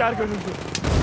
asker görüldü.